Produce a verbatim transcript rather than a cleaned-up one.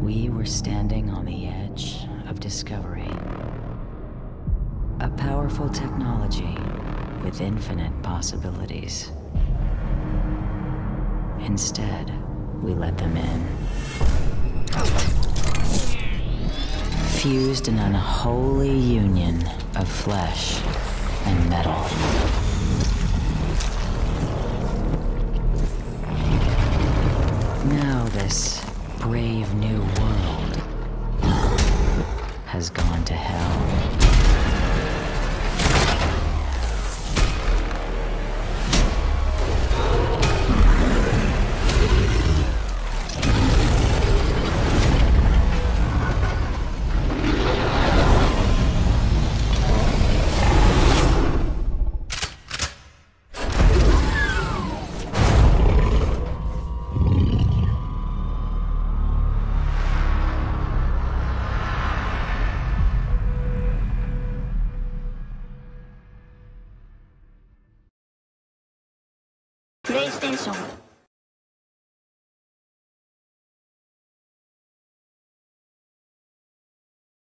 We were standing on the edge of discovery. A powerful technology with infinite possibilities. Instead, we let them in. Fused an unholy union of flesh and metal. Now this brave new world has gone to hell.プレイステーション。